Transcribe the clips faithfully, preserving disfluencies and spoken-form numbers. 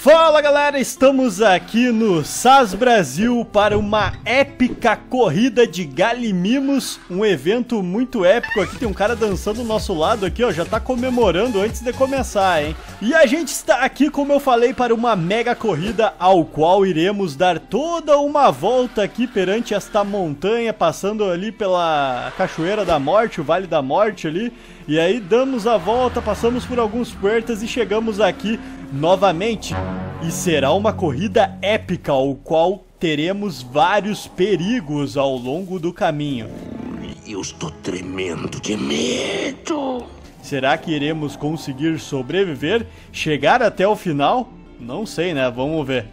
Fala galera, estamos aqui no S A S Brasil para uma épica corrida de Gallimimus, um evento muito épico. Aqui tem um cara dançando do nosso lado aqui, ó, já tá comemorando antes de começar, hein? E a gente está aqui, como eu falei, para uma mega corrida ao qual iremos dar toda uma volta aqui perante esta montanha, passando ali pela Cachoeira da Morte, o Vale da Morte ali. E aí damos a volta, passamos por alguns puertas e chegamos aqui novamente. E será uma corrida épica, ao qual teremos vários perigos ao longo do caminho. Eu estou tremendo de medo. Será que iremos conseguir sobreviver? Chegar até o final? Não sei, né? Vamos ver.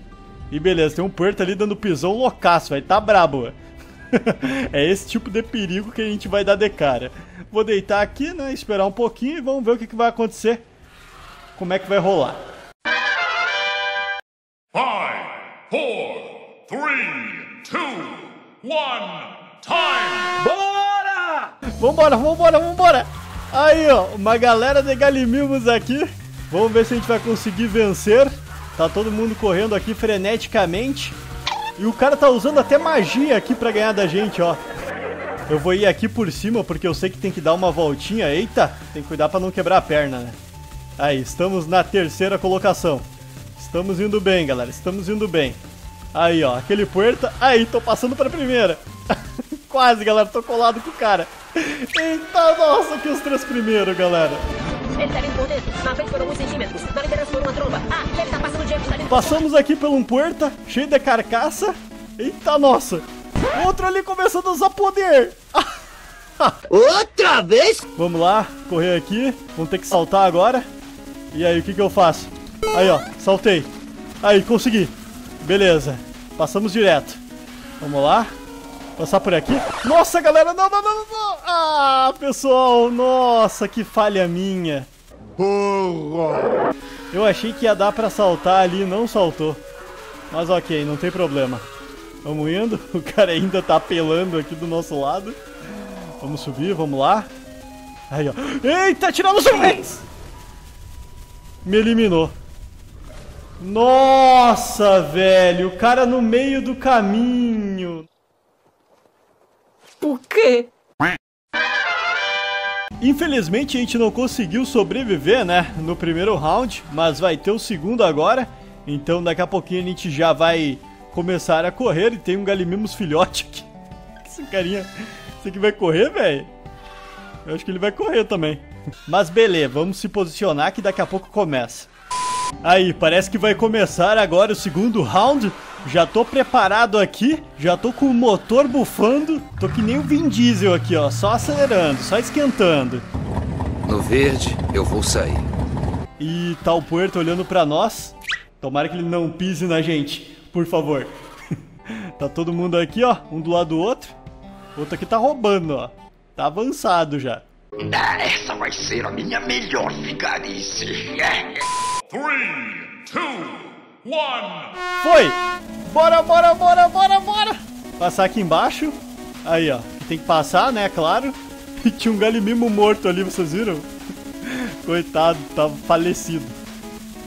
E beleza, tem um puerto ali dando pisão loucaço, vai tá brabo. É esse tipo de perigo que a gente vai dar de cara. Vou deitar aqui, né? Esperar um pouquinho e vamos ver o que, que vai acontecer. Como é que vai rolar. five, four, three, two, one, time! Bora! Vambora, vambora, vambora! Aí, ó, uma galera de Gallimimus aqui. Vamos ver se a gente vai conseguir vencer. Tá todo mundo correndo aqui freneticamente. E o cara tá usando até magia aqui pra ganhar da gente, ó. Eu vou ir aqui por cima porque eu sei que tem que dar uma voltinha. Eita, tem que cuidar pra não quebrar a perna, né? Aí, estamos na terceira colocação. Estamos indo bem, galera, estamos indo bem. Aí, ó, aquele puerta. Aí, tô passando pra primeira. Quase, galera, tô colado com o cara. Eita, nossa, aqui os três primeiros, galera. Passamos aqui por um puerta cheio de carcaça. Eita, nossa. Outro ali começando a usar poder. Outra vez? Vamos lá, correr aqui. Vamos ter que saltar agora. E aí, o que que eu faço? Aí, ó, saltei. Aí, consegui. Beleza, passamos direto. Vamos lá, passar por aqui. Nossa, galera, não, não, não, não. Ah, pessoal, nossa, que falha minha. Eu achei que ia dar pra saltar ali, não saltou. Mas ok, não tem problema. Vamos indo, o cara ainda tá apelando aqui do nosso lado. Vamos subir, vamos lá. Aí, ó. Eita, tirando os homens. Me eliminou. Nossa, velho, o cara no meio do caminho. Por quê? Infelizmente a gente não conseguiu sobreviver, né, no primeiro round, mas vai ter o segundo agora. Então daqui a pouquinho a gente já vai começar a correr e tem um Gallimimus filhote aqui. Esse carinha, esse aqui vai correr, velho? Eu acho que ele vai correr também. Mas beleza, vamos se posicionar que daqui a pouco começa. Aí, parece que vai começar agora o segundo round. Já tô preparado aqui, já tô com o motor bufando. Tô que nem o Vin Diesel aqui, ó, só acelerando, só esquentando. No verde, eu vou sair. E tá o puerto olhando pra nós. Tomara que ele não pise na gente, por favor. Tá todo mundo aqui, ó, um do lado do outro. O outro aqui tá roubando, ó. Tá avançado já. Ah, essa vai ser a minha melhor vigarice. three, two, one. Foi! Bora, bora, bora, bora, bora! Passar aqui embaixo. Aí, ó. Tem que passar, né? Claro. E tinha um Gallimimus morto ali, vocês viram? Coitado, tava falecido.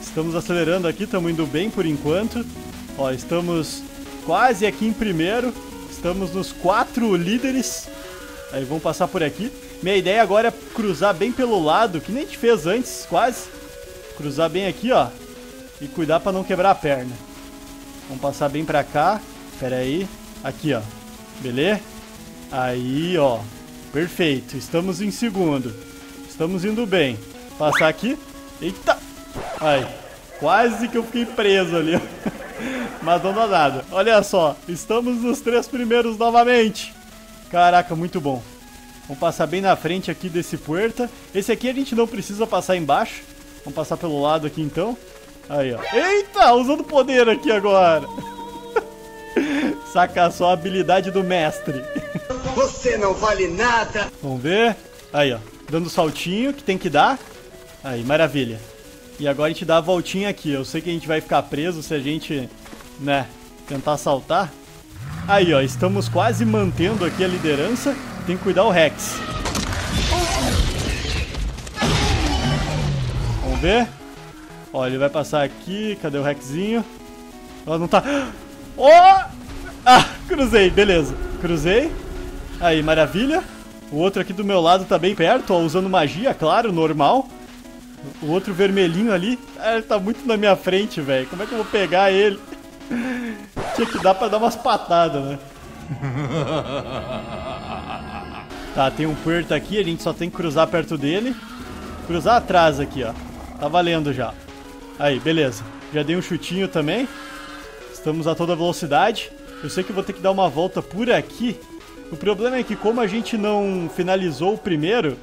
Estamos acelerando aqui, estamos indo bem por enquanto. Ó, estamos quase aqui em primeiro. Estamos nos quatro líderes. Aí, vamos passar por aqui. Minha ideia agora é cruzar bem pelo lado, que nem a gente fez antes, quase. Cruzar bem aqui, ó. E cuidar pra não quebrar a perna. Vamos passar bem pra cá. Pera aí. Aqui, ó. Beleza? Aí, ó. Perfeito. Estamos em segundo. Estamos indo bem. Passar aqui. Eita! Aí. Quase que eu fiquei preso ali. Mas não dá nada. Olha só. Estamos nos três primeiros novamente. Caraca, muito bom. Vamos passar bem na frente aqui desse puerta. Esse aqui a gente não precisa passar embaixo. Vamos passar pelo lado aqui, então. Aí, ó. Eita, usando poder aqui agora. Saca só a habilidade do mestre. Você não vale nada. Vamos ver. Aí, ó. Dando saltinho, que tem que dar. Aí, maravilha. E agora a gente dá a voltinha aqui. Eu sei que a gente vai ficar preso se a gente, né, tentar saltar. Aí, ó. Estamos quase mantendo aqui a liderança. Tem que cuidar o Rex. Vamos ver. Ó, ele vai passar aqui. Cadê o rexinho? Ó, não tá... Oh! Ah, cruzei, beleza. Cruzei. Aí, maravilha. O outro aqui do meu lado tá bem perto, ó, usando magia, claro, normal. O outro vermelhinho ali, ah, ele tá muito na minha frente, velho. Como é que eu vou pegar ele? Tinha que dar pra dar umas patadas, né? Tá, tem um puerto aqui, a gente só tem que cruzar perto dele. Cruzar atrás aqui, ó. Tá valendo já. Aí, beleza. Já dei um chutinho também. Estamos a toda velocidade. Eu sei que eu vou ter que dar uma volta por aqui. O problema é que como a gente não finalizou o primeiro,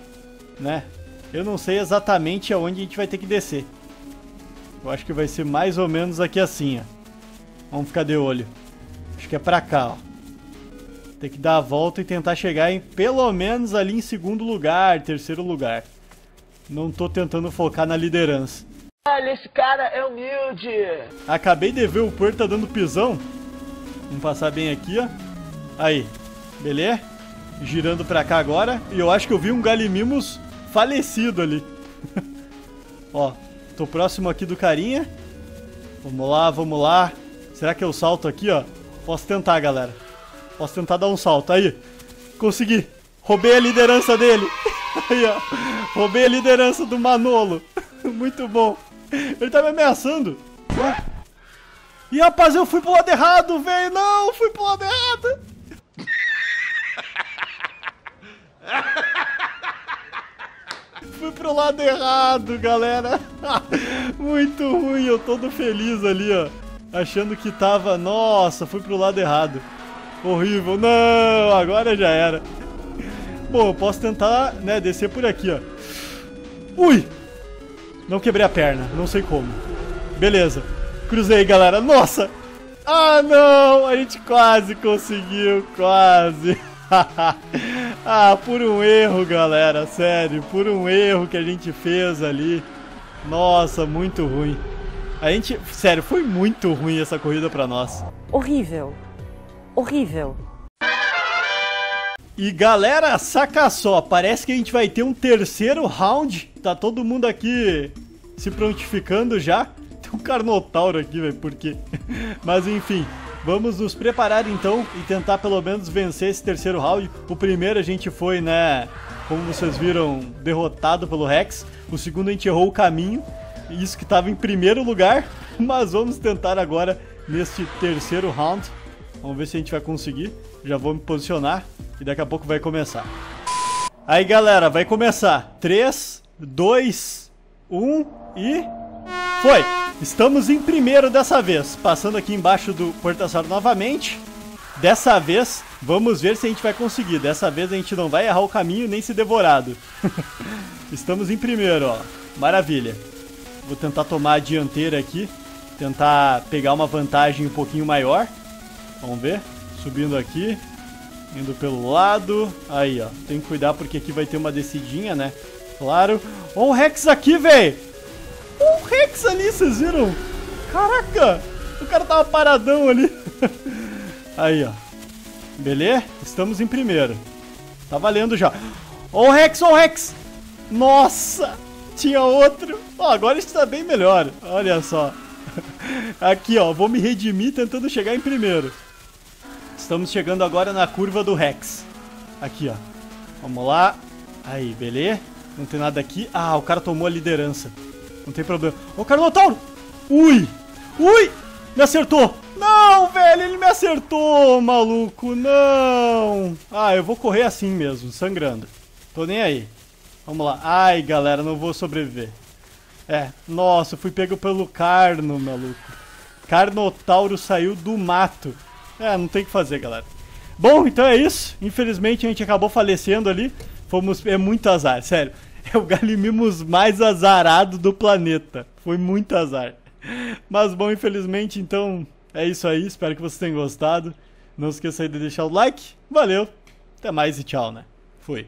né? Eu não sei exatamente aonde a gente vai ter que descer. Eu acho que vai ser mais ou menos aqui assim, ó. Vamos ficar de olho. Acho que é pra cá, ó. Tem que dar a volta e tentar chegar em, pelo menos ali em segundo lugar, terceiro lugar. Não tô tentando focar na liderança. Olha, esse cara é humilde. Acabei de ver o Puerto tá dando pisão. Vamos passar bem aqui, ó. Aí. Beleza? Girando pra cá agora. E eu acho que eu vi um Gallimimus falecido ali. Ó, tô próximo aqui do carinha. Vamos lá, vamos lá. Será que eu salto aqui, ó? Posso tentar, galera. Posso tentar dar um salto. Aí, consegui. Roubei a liderança dele. Aí, ó. Roubei a liderança do Manolo. Muito bom. Ele tá me ameaçando. Ué? Ih, rapaz, eu fui pro lado errado, velho. Não, fui pro lado errado. Fui pro lado errado, galera. Muito ruim, eu todo feliz ali, ó. Achando que tava... Nossa, fui pro lado errado. Horrível. Não, agora já era. Bom, eu posso tentar, né, descer por aqui, ó. Ui! Não quebrei a perna, não sei como. Beleza. Cruzei, galera. Nossa! Ah, não! A gente quase conseguiu, quase. Ah, por um erro, galera, sério, por um erro que a gente fez ali. Nossa, muito ruim. A gente, sério, foi muito ruim essa corrida pra nós. Horrível, horrível. E galera, saca só, parece que a gente vai ter um terceiro round. Tá todo mundo aqui se prontificando já. Tem um Carnotauro aqui, velho, por quê? Mas enfim... Vamos nos preparar então e tentar pelo menos vencer esse terceiro round. O primeiro a gente foi, né, como vocês viram, derrotado pelo Rex. O segundo a gente errou o caminho, isso que estava em primeiro lugar. Mas vamos tentar agora neste terceiro round. Vamos ver se a gente vai conseguir. Já vou me posicionar e daqui a pouco vai começar. Aí galera, vai começar. três, dois, um e... Foi! Estamos em primeiro dessa vez, passando aqui embaixo do Portaçaro novamente. Dessa vez, vamos ver se a gente vai conseguir. Dessa vez a gente não vai errar o caminho nem ser devorado. Estamos em primeiro, ó. Maravilha. Vou tentar tomar a dianteira aqui. Tentar pegar uma vantagem um pouquinho maior. Vamos ver. Subindo aqui. Indo pelo lado. Aí, ó. Tem que cuidar porque aqui vai ter uma descidinha, né? Claro. Ó, o Rex aqui, velho! Um Rex ali, vocês viram? Caraca! O cara tava paradão ali. Aí, ó. Beleza? Estamos em primeiro. Tá valendo já. Ó o Rex, ó o Rex! Nossa! Tinha outro. Ó, agora está bem melhor. Olha só. Aqui, ó. Vou me redimir tentando chegar em primeiro. Estamos chegando agora na curva do Rex. Aqui, ó. Vamos lá. Aí, beleza? Não tem nada aqui. Ah, o cara tomou a liderança. Não tem problema. Ô, Carnotauro! Ui! Ui! Me acertou! Não, velho! Ele me acertou, maluco! Não! Ah, eu vou correr assim mesmo, sangrando. Tô nem aí. Vamos lá. Ai, galera, não vou sobreviver. É. Nossa, eu fui pego pelo Carno, maluco. Carnotauro saiu do mato. É, não tem o que fazer, galera. Bom, então é isso. Infelizmente, a gente acabou falecendo ali. Fomos... É muito azar, sério. É o Gallimimus mais azarado do planeta. Foi muito azar. Mas bom, infelizmente, então é isso aí. Espero que vocês tenham gostado. Não esqueça aí de deixar o like. Valeu. Até mais e tchau, né? Fui.